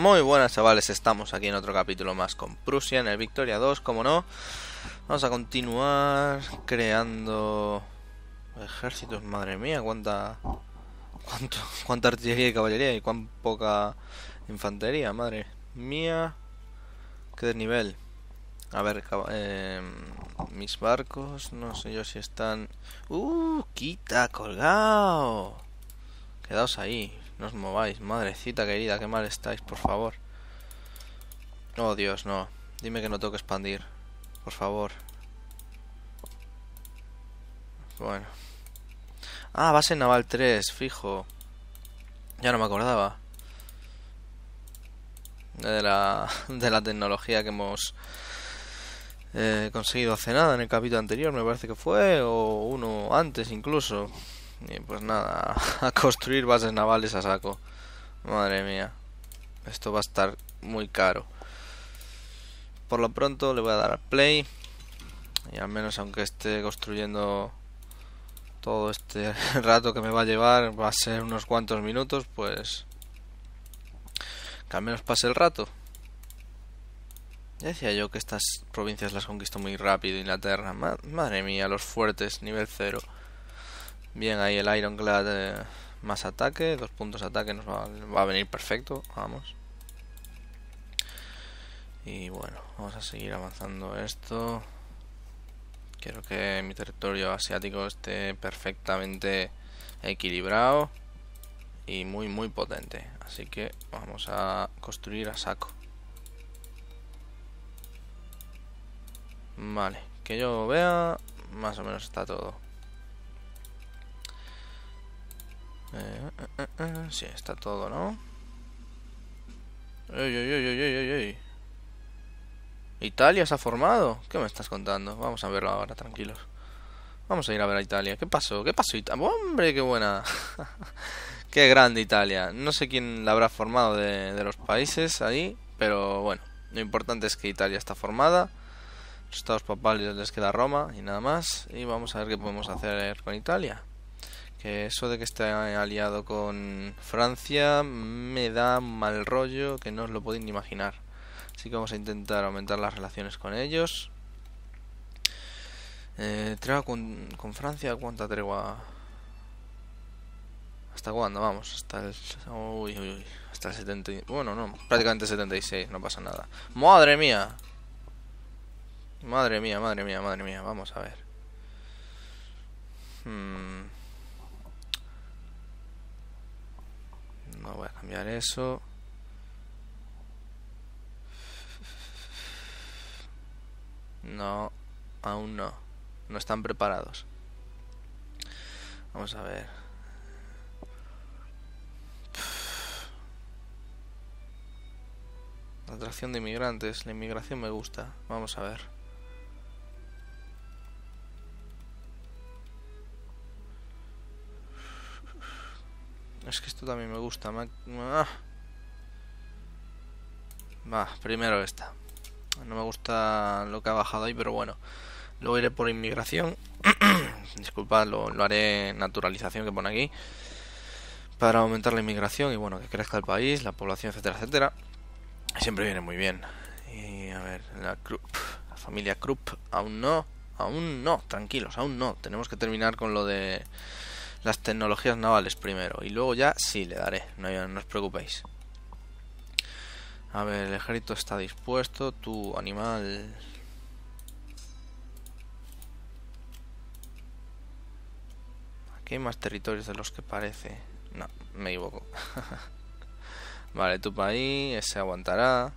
Muy buenas, chavales, estamos aquí en otro capítulo más con Prusia, en el Victoria 2, como no. Vamos a continuar creando ejércitos, madre mía, cuánta artillería y caballería y cuán poca infantería, madre mía. Qué desnivel. A ver, mis barcos, no sé yo si están... ¡Quita, colgado! Quedaos ahí, no os mováis, madrecita querida, qué mal estáis, por favor. Oh, Dios, no. Dime que no tengo que expandir, por favor. Bueno. Ah, base naval 3, fijo. Ya no me acordaba de la tecnología que hemos... conseguido hace nada en el capítulo anterior, me parece que fue, o uno antes incluso. Y pues nada, a construir bases navales a saco. Madre mía, esto va a estar muy caro. Por lo pronto le voy a dar al play. Y al menos, aunque esté construyendo todo este rato que me va a llevar, va a ser unos cuantos minutos, pues que al menos pase el rato. Ya decía yo que estas provincias las conquistó muy rápido Inglaterra. Madre mía, los fuertes, nivel 0. Bien, ahí el Ironclad, más ataque, 2 puntos de ataque, nos va a venir perfecto, vamos. Y bueno, vamos a seguir avanzando esto. Quiero que mi territorio asiático esté perfectamente equilibrado y muy muy potente. Así que vamos a construir a saco. Vale, que yo vea, más o menos está todo. Sí, está todo, ¿no? ¡Ey! ¿Italia se ha formado? ¿Qué me estás contando? Vamos a verlo ahora, tranquilos. Vamos a ir a ver a Italia. ¿Qué pasó? ¿Qué pasó, Italia? ¡Hombre, qué buena! ¡Qué grande Italia! No sé quién la habrá formado de los países ahí, pero bueno, lo importante es que Italia está formada. Los estados papales les queda Roma y nada más. Y vamos a ver qué podemos hacer con Italia. Que eso de que esté aliado con Francia me da mal rollo que no os lo podéis ni imaginar. Así que vamos a intentar aumentar las relaciones con ellos. Tregua con Francia, ¿cuánta tregua? ¿Hasta cuándo? Vamos, hasta el... hasta el 70... Bueno, no, prácticamente 76, no pasa nada. ¡Madre mía! Madre mía, madre mía, madre mía. Vamos a ver. No voy a cambiar eso. No, aún no. No están preparados. Vamos a ver. Atracción de inmigrantes. La inmigración me gusta. Vamos a ver. Es que esto también me gusta. Va, primero esta. No me gusta lo que ha bajado ahí, pero bueno. Luego iré por inmigración. Disculpad, lo haré naturalización, que pone aquí. Para aumentar la inmigración y bueno, que crezca el país, la población, etcétera, etcétera. Siempre viene muy bien. Y a ver, la Krupp, la familia Krupp, aún no, tranquilos, aún no. Tenemos que terminar con lo de... las tecnologías navales primero. Y luego ya sí le daré. No os preocupéis. A ver, el ejército está dispuesto. Tu animal. Aquí hay más territorios de los que parece. No, me equivoco. Vale, tu país se aguantará.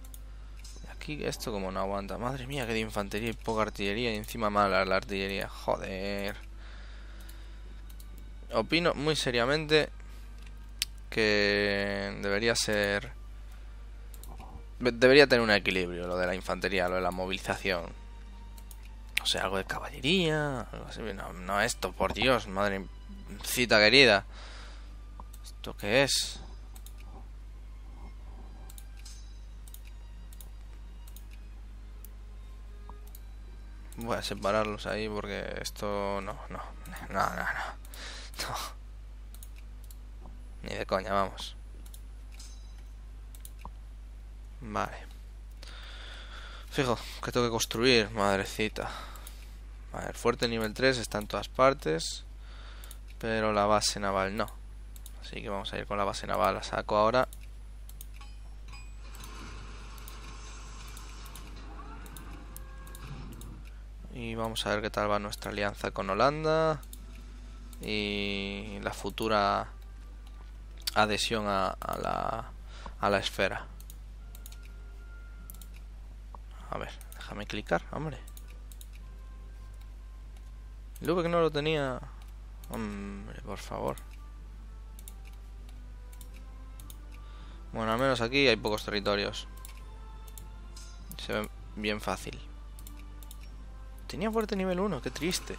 Aquí esto como no aguanta. Madre mía, que de infantería y poca artillería. Y encima mala la artillería. Joder. Opino muy seriamente que debería tener un equilibrio lo de la infantería, lo de la movilización. O sea, algo de caballería, algo así. No esto, por Dios, madrecita querida. ¿Esto qué es? Voy a separarlos ahí porque esto no. No. Ni de coña, vamos. Vale. Fijo, que tengo que construir, madrecita. Vale, el fuerte nivel 3 está en todas partes, pero la base naval no. Así que vamos a ir con la base naval a saco ahora. Y vamos a ver qué tal va nuestra alianza con Holanda y la futura adhesión a la esfera. A ver, déjame clicar, hombre. El V que no lo tenía. Hombre, por favor. Bueno, al menos aquí hay pocos territorios. Se ve bien fácil. Tenía fuerte nivel 1, qué triste.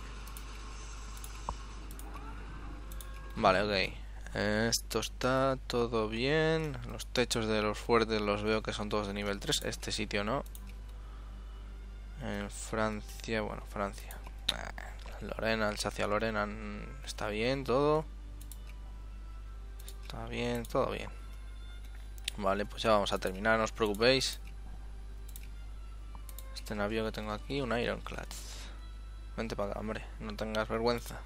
Vale, ok. Esto está todo bien. Los techos de los fuertes los veo que son todos de nivel 3. Este sitio no. En Francia, bueno, Francia. Lorena, Alsacia-Lorena. Está bien todo. Está bien, todo bien. Vale, pues ya vamos a terminar, no os preocupéis. Este navío que tengo aquí, un Ironclad. Vente para acá, hombre, no tengas vergüenza.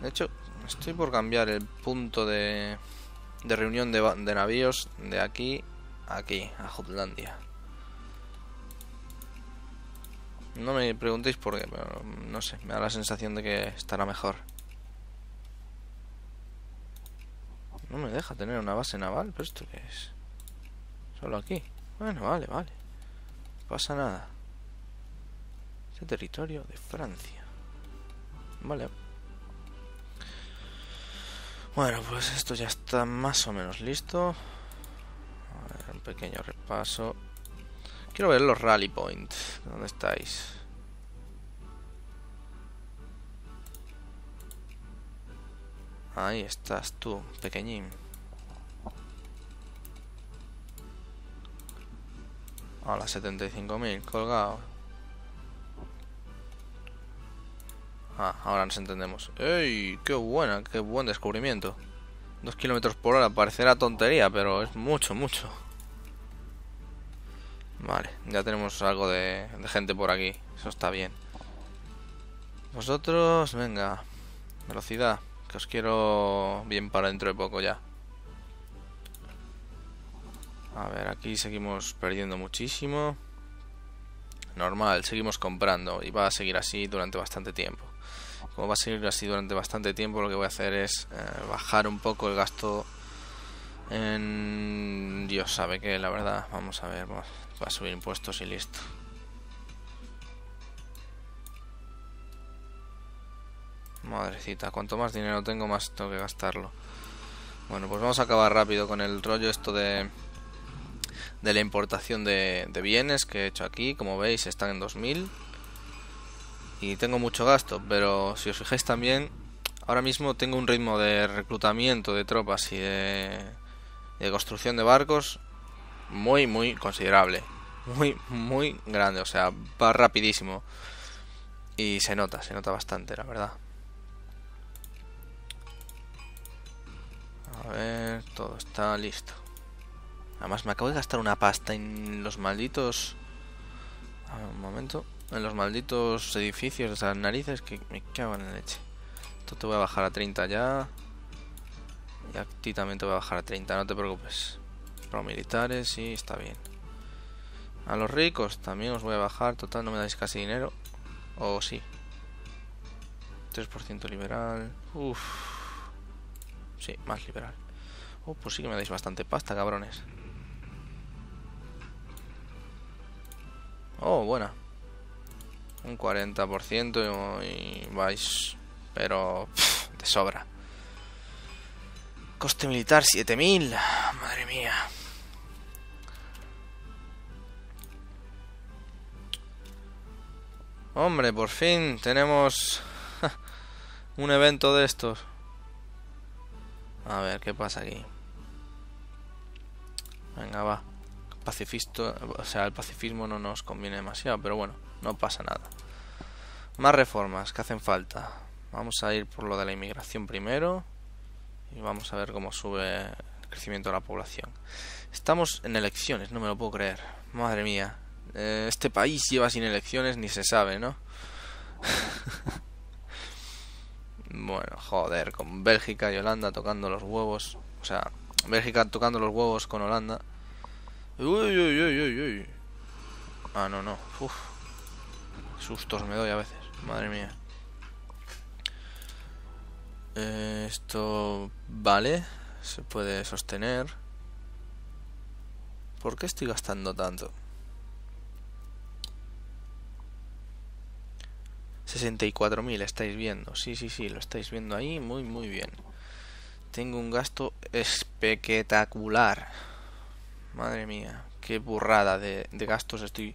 De hecho, estoy por cambiar el punto de reunión de navíos de aquí a aquí, a Jutlandia. No me preguntéis por qué, pero no sé, me da la sensación de que estará mejor. No me deja tener una base naval, pero ¿esto qué es? Solo aquí. Bueno, vale, vale. No pasa nada. Este territorio de Francia. Vale. Bueno, pues esto ya está más o menos listo. A ver, un pequeño repaso. Quiero ver los rally points. ¿Dónde estáis? Ahí estás tú, pequeñín. Hola, 75.000, colgado. Ah, ahora nos entendemos. ¡Ey! ¡Qué buena! ¡Qué buen descubrimiento! 2 km/h parecerá tontería, pero es mucho, mucho. Vale, ya tenemos algo de gente por aquí. Eso está bien. Vosotros, venga. Velocidad, que os quiero bien para dentro de poco ya. A ver, aquí seguimos perdiendo muchísimo. Normal, seguimos comprando y va a seguir así durante bastante tiempo. Como va a seguir así durante bastante tiempo, lo que voy a hacer es bajar un poco el gasto en... Dios sabe qué, la verdad. Vamos a ver, va a subir impuestos y listo. Madrecita, cuanto más dinero tengo, más tengo que gastarlo. Bueno, pues vamos a acabar rápido con el rollo esto de la importación de bienes que he hecho aquí. Como veis, están en 2000. Y tengo mucho gasto, pero si os fijáis también, ahora mismo tengo un ritmo de reclutamiento de tropas y de construcción de barcos muy, muy considerable. Muy, muy grande, o sea, va rapidísimo. Y se nota bastante, la verdad. A ver, todo está listo. Además me acabo de gastar una pasta en los malditos... A ver, un momento... En los malditos edificios de esas narices que me cago en la leche. Esto te voy a bajar a 30 ya. Y a ti también te voy a bajar a 30, no te preocupes. Militares, sí, está bien. A los ricos también os voy a bajar. Total, no me dais casi dinero. O sí. 3% liberal. Uff. Sí, más liberal. Oh, pues sí que me dais bastante pasta, cabrones. Oh, buena. Un 40% y vais, pero de sobra. Coste militar 7000. Madre mía. Hombre, por fin tenemos un evento de estos. A ver, ¿qué pasa aquí? Venga, va. Pacifista, o sea, el pacifismo no nos conviene demasiado, pero bueno, no pasa nada. Más reformas que hacen falta. Vamos a ir por lo de la inmigración primero. Y vamos a ver cómo sube crecimiento de la población. Estamos en elecciones, no me lo puedo creer. Madre mía. Este país lleva sin elecciones, ni se sabe, ¿no? Bueno, joder, con Bélgica y Holanda tocando los huevos. O sea, Bélgica tocando los huevos con Holanda. Uy, uy, uy, uy, uy. Ah, no, no. Uf. Sustos me doy a veces. Madre mía. Esto... vale. Se puede sostener. ¿Por qué estoy gastando tanto? 64.000, estáis viendo. Sí, sí, sí, lo estáis viendo ahí. Muy, muy bien. Tengo un gasto espectacular. Madre mía. Qué burrada de gastos estoy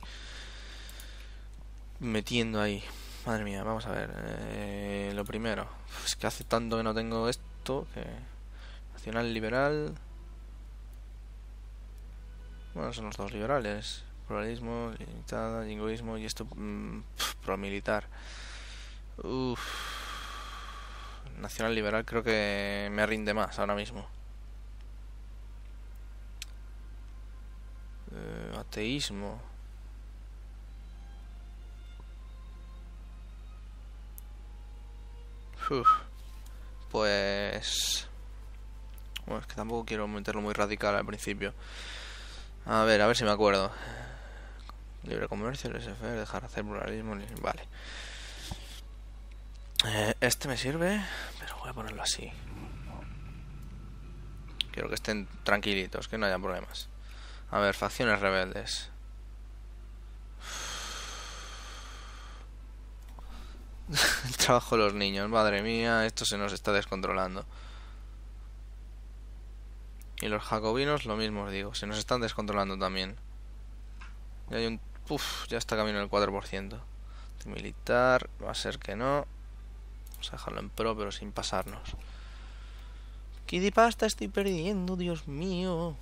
metiendo ahí. Madre mía, vamos a ver. Lo primero. Es que hace tanto que no tengo esto. Que... Nacional Liberal. Bueno, son los dos liberales. Pluralismo, limitada, jingoísmo y esto... promilitar. Uff. Nacional Liberal creo que me rinde más ahora mismo. Ateísmo. Uf. Pues... bueno, es que tampoco quiero meterlo muy radical al principio. A ver si me acuerdo. Libre comercio, laissez-faire, dejar hacer pluralismo... vale. Este me sirve, pero voy a ponerlo así. Quiero que estén tranquilitos, que no haya problemas. A ver, facciones rebeldes. El trabajo de los niños, madre mía, esto se nos está descontrolando. Y los jacobinos, lo mismo os digo, se nos están descontrolando también. Ya hay un... uf, ya está camino el 4%. Militar, va a ser que no. Vamos a dejarlo en pro, pero sin pasarnos. ¿Qué de pasta estoy perdiendo, Dios mío?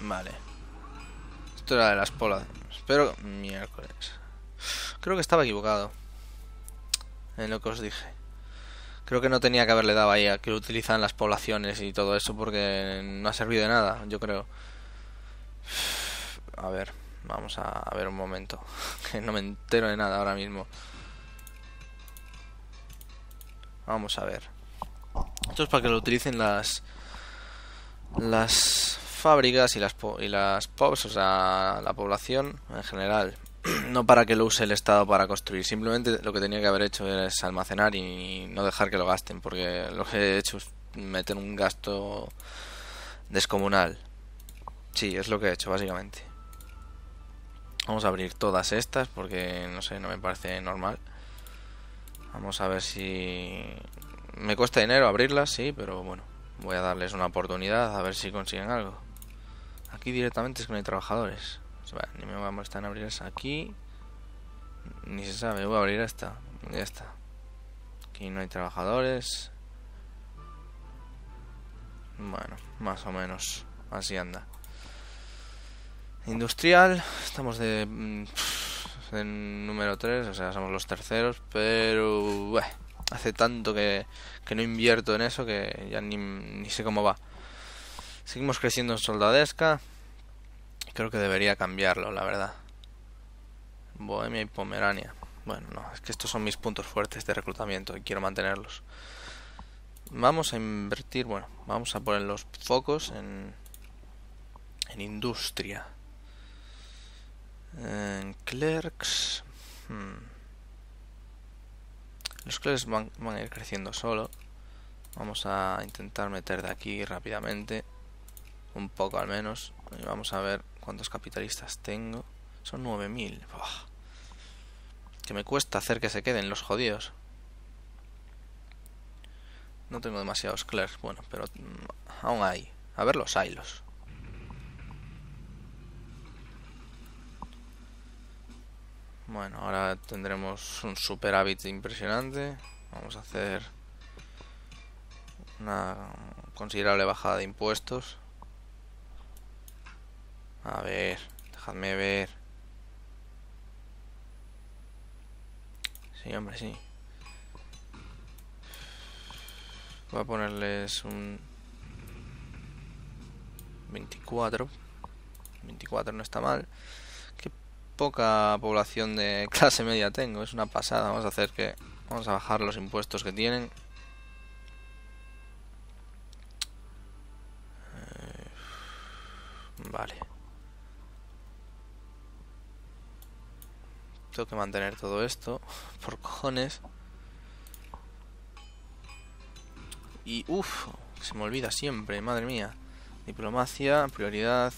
Vale. Esto era de las polas. Pero miércoles. Creo que estaba equivocado en lo que os dije. Creo que no tenía que haberle dado ahí a que utilizan las poblaciones y todo eso, porque no ha servido de nada, yo creo. A ver, vamos a ver un momento, que no me entero de nada ahora mismo. Vamos a ver. Esto es para que lo utilicen las fábricas y las POPs, o sea, la población en general. No para que lo use el Estado para construir. Simplemente lo que tenía que haber hecho es almacenar y no dejar que lo gasten, porque lo que he hecho es meter un gasto descomunal. Sí, es lo que he hecho básicamente. Vamos a abrir todas estas porque no sé, no me parece normal. Vamos a ver si... me cuesta dinero abrirlas, sí, pero bueno, voy a darles una oportunidad a ver si consiguen algo. Aquí directamente es que no hay trabajadores. Vale, ni me voy a molestar en abrir esa aquí. Ni se sabe, voy a abrir esta. Ya está. Aquí no hay trabajadores. Bueno, más o menos. Así anda. Industrial. Estamos de número 3, o sea, somos los terceros. Pero bueno, hace tanto que no invierto en eso que ya ni sé cómo va. Seguimos creciendo en soldadesca. Creo que debería cambiarlo, la verdad. Bohemia y Pomerania. Bueno, no, es que estos son mis puntos fuertes de reclutamiento y quiero mantenerlos. Vamos a invertir, bueno, vamos a poner los focos en industria. En clerks. Los clerks van a ir creciendo solo. Vamos a intentar meter de aquí rápidamente. Un poco al menos. Y vamos a ver cuántos capitalistas tengo. Son 9.000. Que me cuesta hacer que se queden los jodidos. No tengo demasiados clerks. Bueno, pero aún hay. A ver los hilos. Bueno, ahora tendremos un superávit impresionante. Vamos a hacer una considerable bajada de impuestos. A ver, dejadme ver. Sí, hombre, sí. Voy a ponerles un 24. 24 no está mal. Qué poca población de clase media tengo, es una pasada. Vamos a hacer que... vamos a bajar los impuestos que tienen. Vale. Tengo que mantener todo esto por cojones. Y uff, se me olvida siempre, madre mía. Diplomacia, prioridad.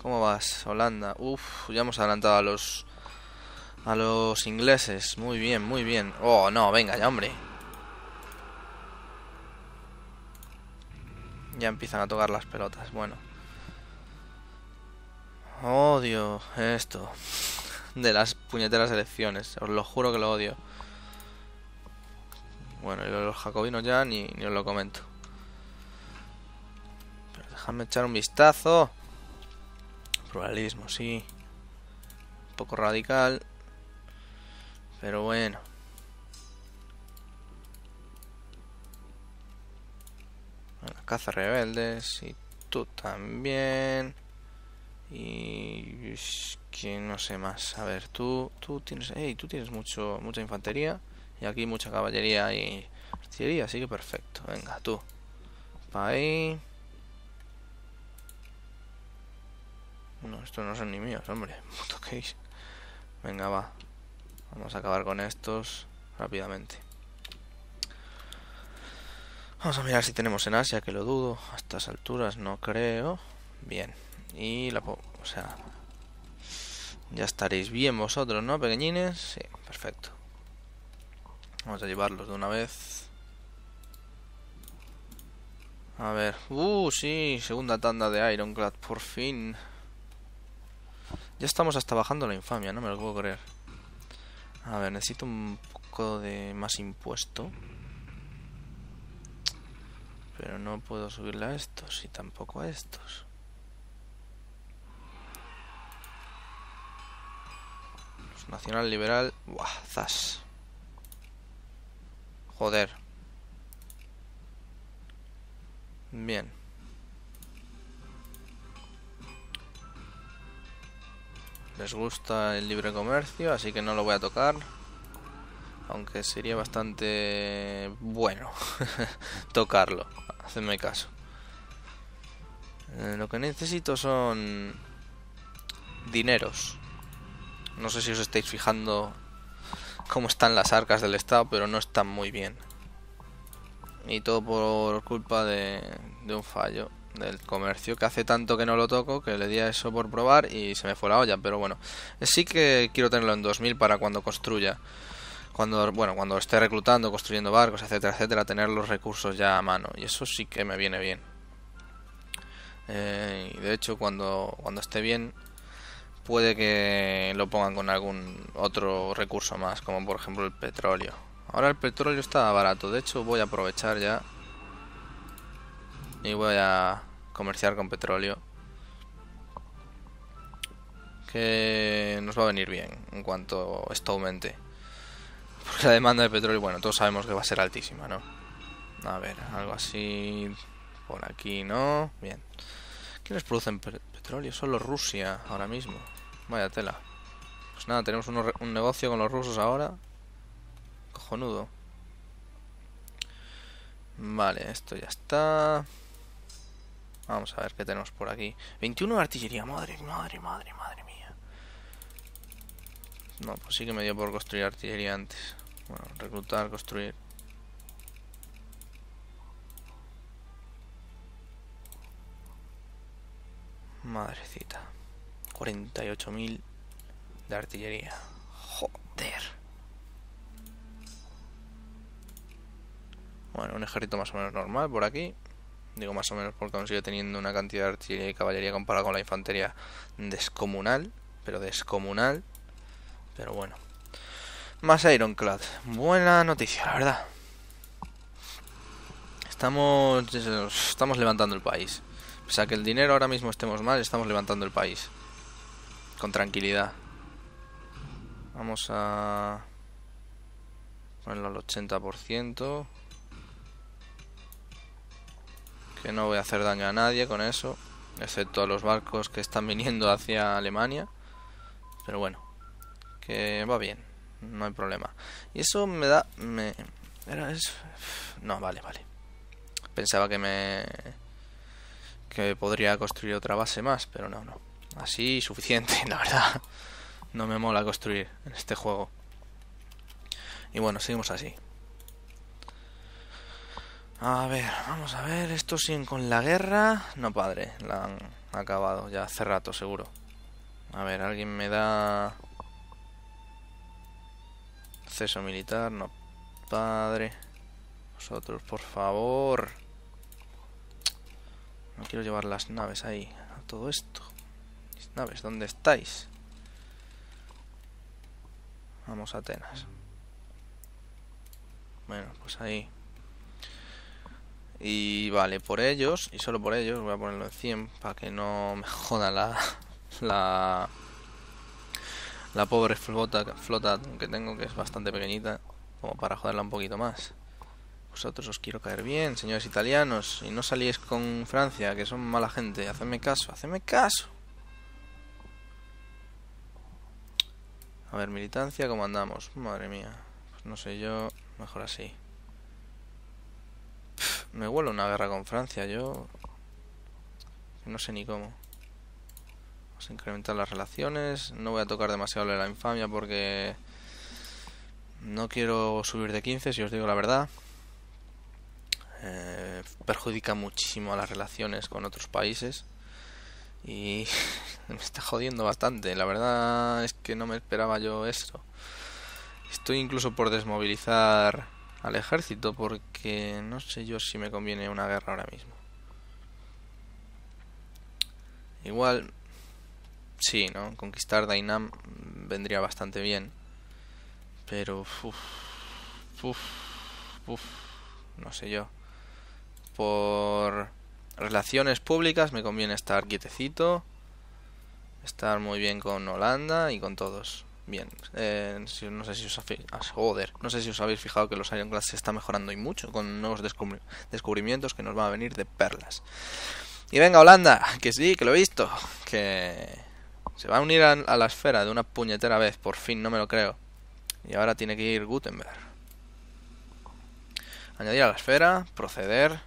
¿Cómo vas, Holanda? Uff, ya hemos adelantado a los ingleses. Muy bien, muy bien. Oh, no, venga ya, hombre. Ya empiezan a tocar las pelotas, bueno. Odio esto de las puñeteras elecciones, os lo juro que lo odio. Bueno, y los jacobinos ya ni os lo comento. Pero dejadme echar un vistazo. Pluralismo, sí. Un poco radical. Pero bueno. Bueno, caza rebeldes. Y tú también. Y... que no sé más. A ver, tú tienes... hey, tú tienes mucha infantería. Y aquí mucha caballería y artillería, así que perfecto. Venga, tú. Pa' ahí. No, estos no son ni míos, hombre. Puto case. Venga, va. Vamos a acabar con estos rápidamente. Vamos a mirar si tenemos en Asia, que lo dudo. A estas alturas no creo. Bien. Y la... o sea... ya estaréis bien vosotros, ¿no, pequeñines? Sí, perfecto. Vamos a llevarlos de una vez. A ver. Sí, segunda tanda de Ironclad, por fin. Ya estamos hasta bajando la infamia, no me lo puedo creer. A ver, necesito un poco de más impuesto. Pero no puedo subirle a estos y tampoco a estos. Los nacional liberal. Buah, zas. Joder. Bien. Les gusta el libre comercio, así que no lo voy a tocar. Aunque sería bastante bueno tocarlo. Hacedme caso. Lo que necesito son dineros. No sé si os estáis fijando cómo están las arcas del Estado, pero no están muy bien. Y todo por culpa de un fallo del comercio, que hace tanto que no lo toco, que le di a eso por probar y se me fue la olla. Pero bueno, sí que quiero tenerlo en 2000 para cuando construya. Cuando esté reclutando, construyendo barcos, etcétera, etcétera, tener los recursos ya a mano. Y eso sí que me viene bien. Y de hecho, cuando esté bien... puede que lo pongan con algún otro recurso más, como por ejemplo el petróleo. Ahora el petróleo está barato, de hecho voy a aprovechar ya. Y voy a comerciar con petróleo. Que nos va a venir bien en cuanto esto aumente. Porque la demanda de petróleo, bueno, todos sabemos que va a ser altísima, ¿no? A ver, algo así... por aquí, ¿no? Bien. ¿Quiénes producen petróleo? Solo Rusia ahora mismo. Vaya tela. Pues nada, tenemos un negocio con los rusos ahora. Cojonudo. Vale, esto ya está. Vamos a ver qué tenemos por aquí. 21 de artillería. Madre mía. No, pues sí que me dio por construir artillería antes. Bueno, reclutar, construir. Madrecita. 48.000 de artillería. Joder. Bueno, un ejército más o menos normal por aquí. Digo más o menos porque aún sigue teniendo una cantidad de artillería y caballería comparada con la infantería descomunal. Pero descomunal. Pero bueno. Más Ironclad. Buena noticia, la verdad. Estamos levantando el país. O sea, que el dinero ahora mismo estemos mal, estamos levantando el país. Con tranquilidad. Vamos a... ponerlo al 80%. Que no voy a hacer daño a nadie con eso, excepto a los barcos que están viniendo hacia Alemania. Pero bueno, que va bien, no hay problema. Y eso me da... No, vale. Pensaba que que podría construir otra base más, pero no. Así suficiente, la verdad. No me mola construir en este juego. Y bueno, seguimos así. A ver, vamos a ver, esto siguen con la guerra. No, padre, la han acabado ya hace rato, seguro. A ver, ¿alguien me da acceso militar? No, padre. Vosotros, por favor. No quiero llevar las naves ahí, a todo esto. Mis naves, ¿dónde estáis? Vamos a Atenas. Bueno, pues ahí. Y vale, por ellos, y solo por ellos, voy a ponerlo en 100 para que no me joda la pobre flota que tengo, que es bastante pequeñita, como para joderla un poquito más. Vosotros os quiero caer bien, señores italianos, y no salíais con Francia, que son mala gente. Hacedme caso, hacedme caso. A ver, militancia, ¿cómo andamos? Madre mía, pues no sé yo, mejor así. Me huele una guerra con Francia, yo no sé ni cómo. Vamos a incrementar las relaciones. No voy a tocar demasiado la infamia porque no quiero subir de 15, si os digo la verdad. Perjudica muchísimo a las relaciones con otros países y me está jodiendo bastante. La verdad es que no me esperaba yo esto. Estoy incluso por desmovilizar al ejército porque no sé yo si me conviene una guerra ahora mismo. Igual sí, ¿no? Conquistar Dainam vendría bastante bien, pero no sé yo. Por relaciones públicas me conviene estar quietecito, estar muy bien con Holanda y con todos. Bien, no sé si os habéis fijado que los Ironclad se está mejorando y mucho, con nuevos descubrimientos que nos van a venir de perlas. Y venga Holanda, que sí, que lo he visto, que se va a unir a la esfera de una puñetera vez, por fin, no me lo creo. Y ahora tiene que ir Gutenberg. Añadir a la esfera, proceder,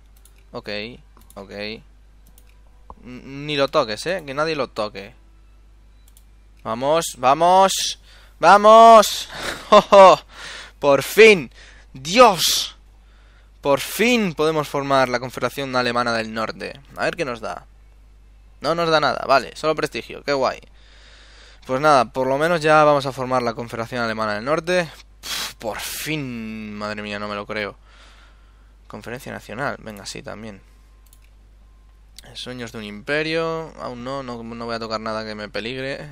ok. Ni lo toques, que nadie lo toque. Vamos, vamos, vamos. ¡Oh, oh! Por fin, Dios. Por fin podemos formar la Confederación Alemana del Norte. A ver qué nos da. No nos da nada, vale, solo prestigio, qué guay. Pues nada, por lo menos ya vamos a formar la Confederación Alemana del Norte. Por fin, madre mía, no me lo creo. Conferencia Nacional, venga, sí, también. Sueños de un imperio. Aún no voy a tocar nada que me peligre.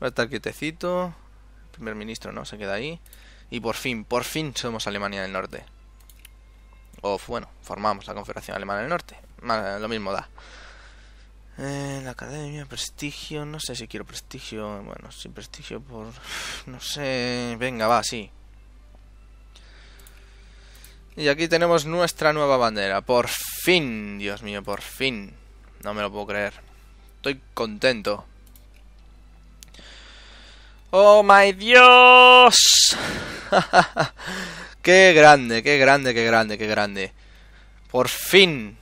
Voy a estar quietecito. El primer ministro no, se queda ahí. Y por fin somos Alemania del Norte. O bueno, formamos la Confederación Alemana del Norte. Lo mismo da. La academia, prestigio. No sé si quiero prestigio. Bueno, sin prestigio por... No sé. Venga, va, sí. Y aquí tenemos nuestra nueva bandera. Por fin, Dios mío, por fin. No me lo puedo creer. Estoy contento. ¡Oh, my Dios! ¡Qué grande, qué grande, qué grande, qué grande! Por fin.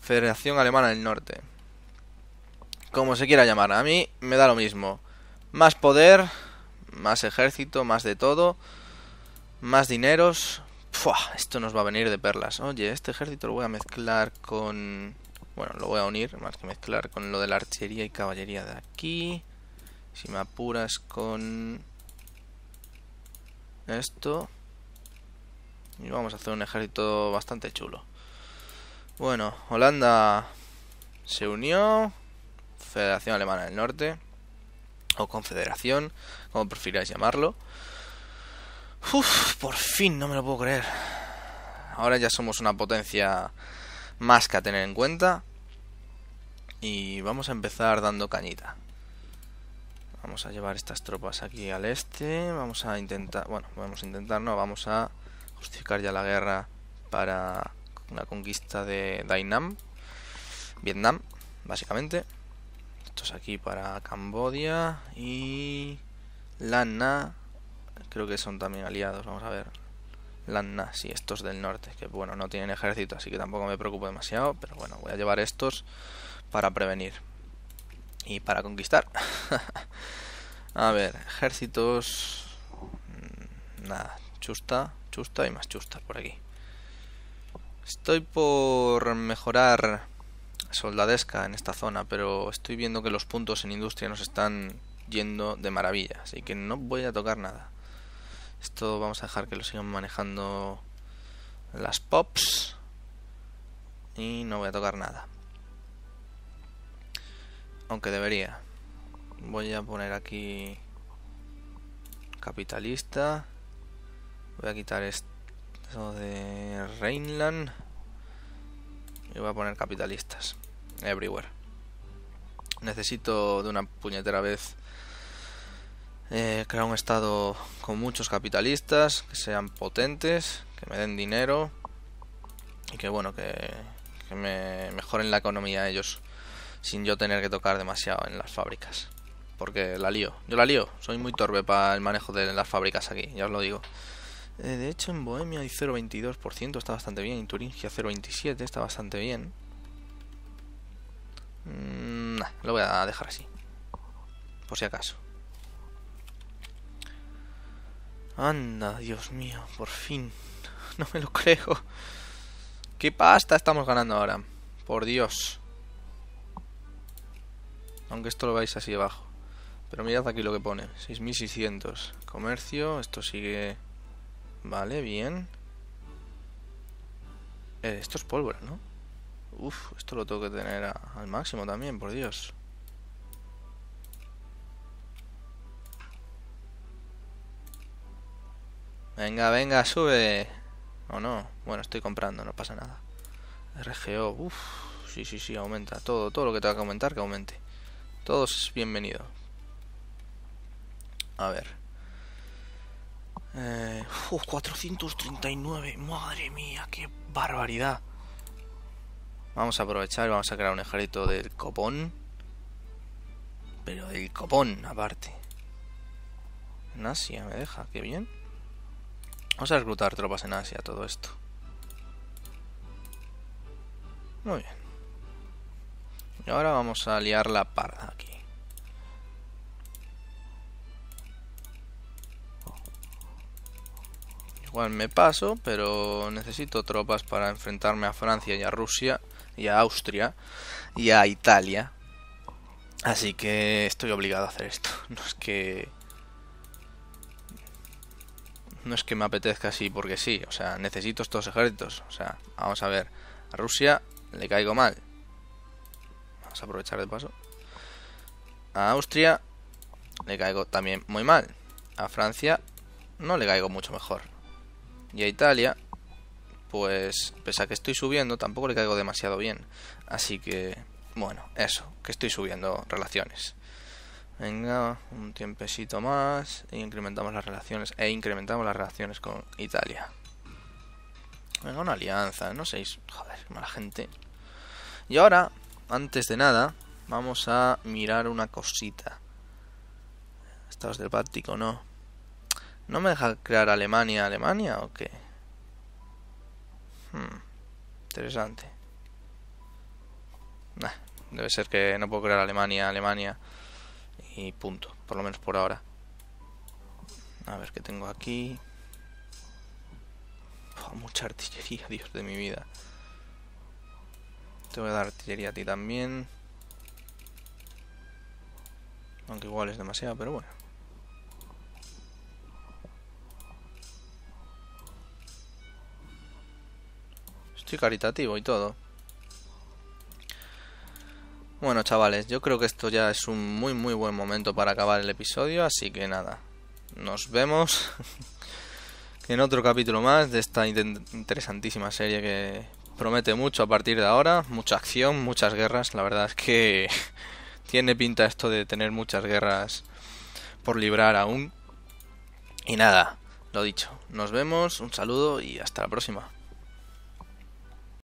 Federación Alemana del Norte. Como se quiera llamar. A mí me da lo mismo. Más poder, más ejército, más de todo, más dineros. Pua, esto nos va a venir de perlas. Oye, este ejército lo voy a mezclar con... Bueno, lo voy a unir, más que mezclar, con lo de la archería y caballería de aquí. Si me apuras con... esto. Y vamos a hacer un ejército bastante chulo. Bueno, Holanda se unió. Federación Alemana del Norte. O confederación, como prefiráis llamarlo. Uf, por fin, no me lo puedo creer. Ahora ya somos una potencia más que a tener en cuenta. Y vamos a empezar dando cañita. Vamos a llevar estas tropas aquí al este. Vamos a intentar, bueno, vamos a justificar ya la guerra para una conquista de Vietnam, básicamente. Esto es aquí para Cambodia y Lanna, creo que son también aliados, vamos a ver. Lanna, sí, estos del norte, que bueno, no tienen ejército, así que tampoco me preocupo demasiado, pero bueno, voy a llevar estos para prevenir y para conquistar. A ver, ejércitos, nada, chusta, chusta y más chusta por aquí. Estoy por mejorar soldadesca en esta zona, pero estoy viendo que los puntos en industria nos están yendo de maravilla, así que no voy a tocar nada. Esto vamos a dejar que lo sigan manejando las pops y no voy a tocar nada, aunque debería. Voy a poner aquí capitalista, voy a quitar esto de Rheinland y voy a poner capitalistas everywhere. Necesito de una puñetera vez crear un estado con muchos capitalistas que sean potentes, que me den dinero y que bueno, que me mejoren la economía ellos sin yo tener que tocar demasiado en las fábricas, porque la lío, yo la lío, soy muy torpe para el manejo de las fábricas aquí, ya os lo digo. De hecho en Bohemia hay 0,22%, está bastante bien, en Turingia 0,27%, está bastante bien. Nah, lo voy a dejar así, por si acaso. Anda, Dios mío, por fin, no me lo creo. ¿Qué pasta estamos ganando ahora? Por Dios. Aunque esto lo veis así abajo, pero mirad aquí lo que pone, 6.600. Comercio, esto sigue. Vale, bien. Esto es pólvora, ¿no? Uf, esto lo tengo que tener al máximo también, por Dios. Venga, venga, sube. ¿O no? Bueno, estoy comprando, no pasa nada. RGO, uff, sí, sí, sí, aumenta. Todo lo que tenga que aumentar, que aumente. Todos es bienvenido. A ver. 439, madre mía, qué barbaridad. Vamos a aprovechar y vamos a crear un ejército del copón. Pero del copón, aparte. En Asia me deja, qué bien. Vamos a reclutar tropas en Asia, todo esto. Muy bien. Y ahora vamos a liar la parda aquí. Igual me paso, pero necesito tropas para enfrentarme a Francia y a Rusia y a Austria y a Italia. Así que estoy obligado a hacer esto. No es que me apetezca así porque sí. O sea, necesito estos ejércitos. O sea, vamos a ver. A Rusia le caigo mal. Vamos a aprovechar de paso. A Austria le caigo también muy mal. A Francia no le caigo mucho mejor. Y a Italia, pues pese a que estoy subiendo, tampoco le caigo demasiado bien. Así que, bueno, eso, que estoy subiendo relaciones. Venga, un tiempecito más e incrementamos las relaciones. Con Italia. Venga, una alianza, no sé, joder, mala gente. Y ahora, antes de nada, vamos a mirar una cosita. Estados del Báltico, no. ¿No me deja crear Alemania o qué? Interesante. Nah, debe ser que no puedo crear Alemania y punto, por lo menos por ahora. A ver qué tengo aquí. Uf, mucha artillería, Dios de mi vida. Te voy a dar artillería a ti también. Aunque igual es demasiado, pero bueno. Estoy caritativo y todo. Bueno, chavales, yo creo que esto ya es un muy muy buen momento para acabar el episodio. Así que nada, nos vemos en otro capítulo más de esta interesantísima serie que promete mucho a partir de ahora, mucha acción, muchas guerras. La verdad es que tiene pinta esto de tener muchas guerras por librar aún. Y nada, lo dicho, nos vemos, un saludo y hasta la próxima.